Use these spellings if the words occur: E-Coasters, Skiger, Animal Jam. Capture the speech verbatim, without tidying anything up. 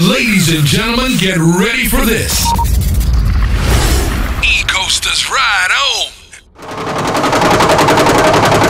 Ladies and gentlemen, get ready for this. E-Coasters, ride on!